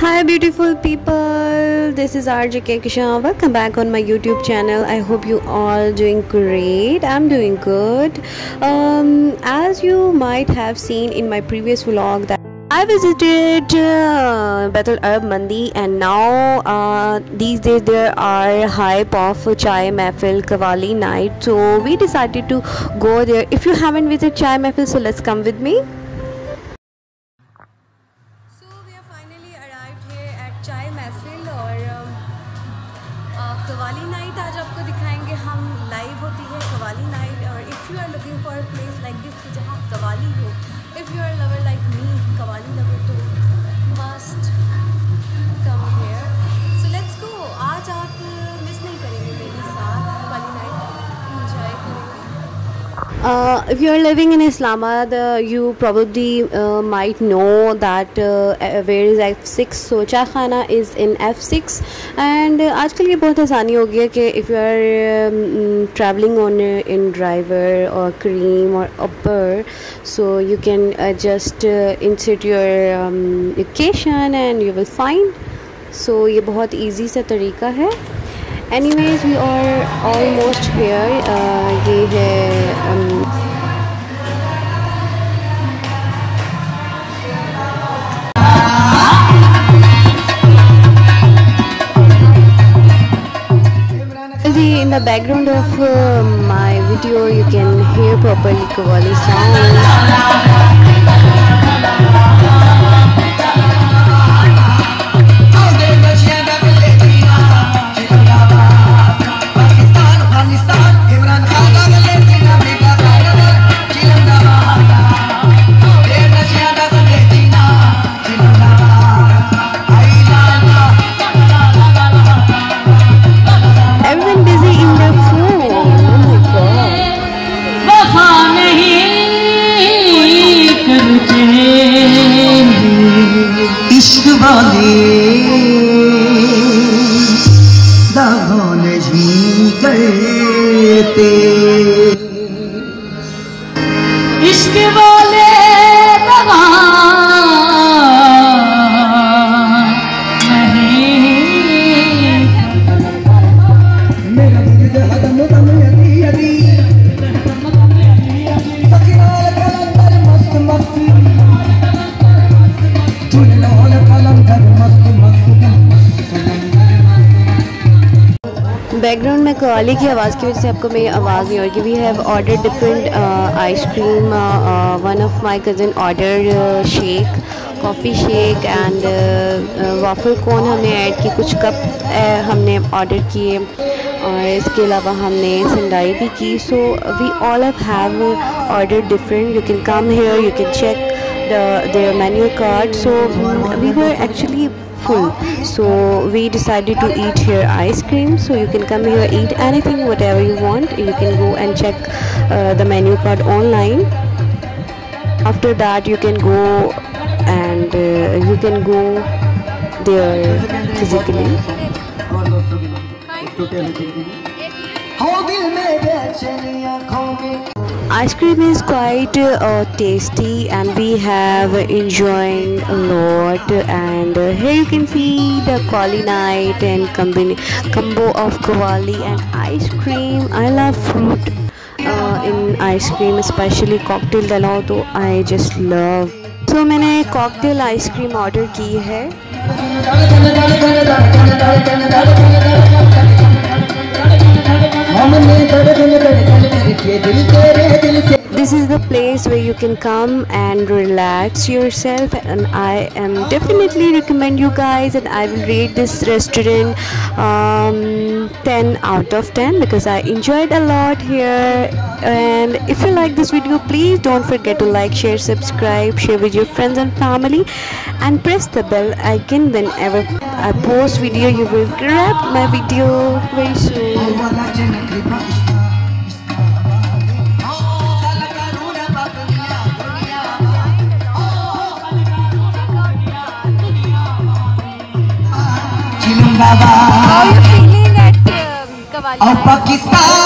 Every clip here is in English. Hi beautiful people, this is RJK Kishan. Welcome back on my YouTube channel. I hope you all doing great. I'm doing good. As you might have seen in my previous vlog that I visited Bethel Arab Mandi, and now these days there are hype of Chai Mahfil Qawali night, so we decided to go there. If you haven't visited Chai Mahfil, so let's come with me. So we have finally arrived here at Chai Mahfil और Qawali night आज आपको दिखाएंगे हम. Live होती है Qawali night, और if you are looking for a place like this जहाँ Qawali हो, if you are a lover like me, Qawali lover, तो must come here. So let's go. आज आप miss नहीं करेंगे मेरे साथ Qawali night. Enjoy करेंगे. If you are living in Islamabad, you probably might know that where is F-6. So Chai Khana is in F-6, and आजकल ये बहुत आसानी हो गया कि if you are traveling on in driver or cream or upper, so you can just insert your location and you will find. So ये बहुत easy सा तरीका है. Anyways, we are almost here. ये है in the background of my video you can hear properly Qawali background में Qawali की आवाज़ की वजह से आपको मेरी आवाज़ नहीं होगी. We have order different ice cream. One of my cousin order shake, coffee shake and waffle cone हमने ऐड की. कुछ कप हमने ऑर्डर किए और इसके अलावा हमने संडाई भी की. So we all have order different. You can come here, you can check their menu card. So we were actually full, so we decided to eat here ice cream. So you can come here, eat anything, whatever you want. You can go and check the menu card online. After that you can go and you can go there physically. Ice cream is quite tasty and we have enjoying a lot. And here you can see the Qawali night and combo of Qawali and ice cream. I love fruit in ice cream, especially cocktail dalaw, so I just love. So मैंने cocktail ice cream order की है. This is the place where you can come and relax yourself, and I am definitely recommend you guys, and I will rate this restaurant 10 out of 10 because I enjoyed a lot here. And if you like this video, please don't forget to like, share, subscribe, share with your friends and family, and press the bell icon. Whenever I post video, you will grab my video very soon. How are you feeling at Qawali? Of Pakistan.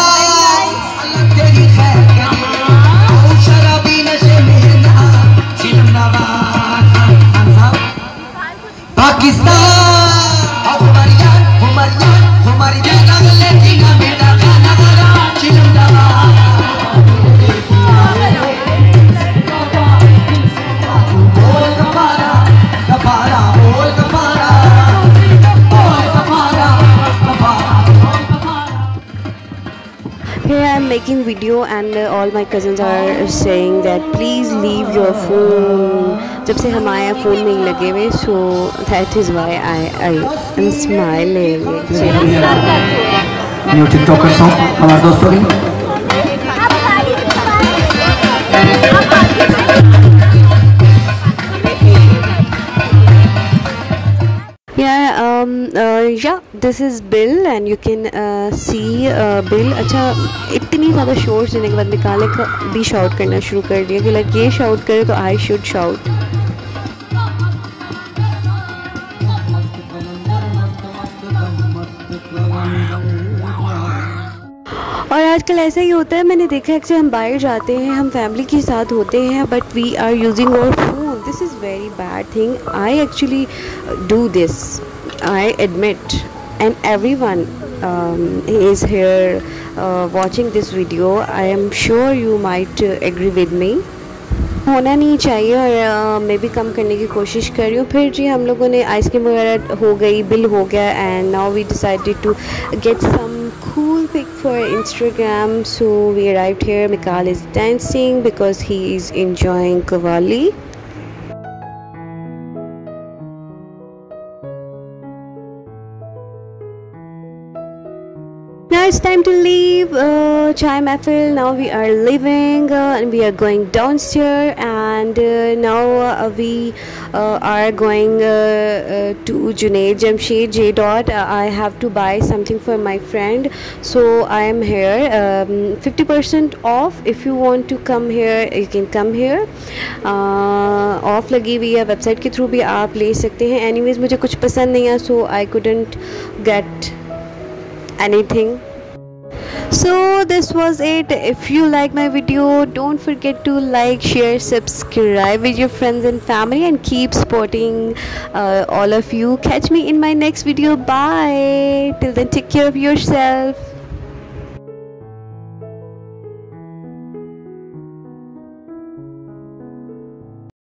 Making video and all my cousins are saying that please leave your phone. जब से हमारे phone में लगे हुए, so that is why I am smiling. New TikTokers हो हमारे दोस्तों की. Yeah, this is Bill and you can see Bill. अच्छा इतनी ज़्यादा शॉर्ट्स देने के बाद निकाले का भी शॉट करना शुरू कर दिया कि लाइक ये शॉट करे तो I should shout. और आजकल ऐसा ही होता है, मैंने देखा है कि हम बाहर जाते हैं, हम फैमिली के साथ होते हैं, but we are using our phone. This is very bad thing. I actually do this. I admit, and everyone is here watching this video. I am sure you might agree with me. होना नहीं चाहिए और मैं भी कम करने की कोशिश कर रही हूँ. फिर जी हम लोगों ने आइसक्रीम वगैरह हो गई, बिल हो गया, and now we decided to get some cool pic for Instagram. So we arrived here. Mikal is dancing because he is enjoying Qawali. It's time to leave Chai Mahfil. Now we are leaving and we are going downstairs, and now we are going to Junaid Jamshed J. I have to buy something for my friend, so I am here 50% off. If you want to come here, you can come here. Off लगी हुई है, website के through भी आप ले सकते हैं. Anyways मुझे कुछ पसंद नहीं है, so I couldn't get anything. So this was it. If you like my video, don't forget to like, share, subscribe with your friends and family, and keep supporting all of you. Catch me in my next video. Bye. Till then, take care of yourself.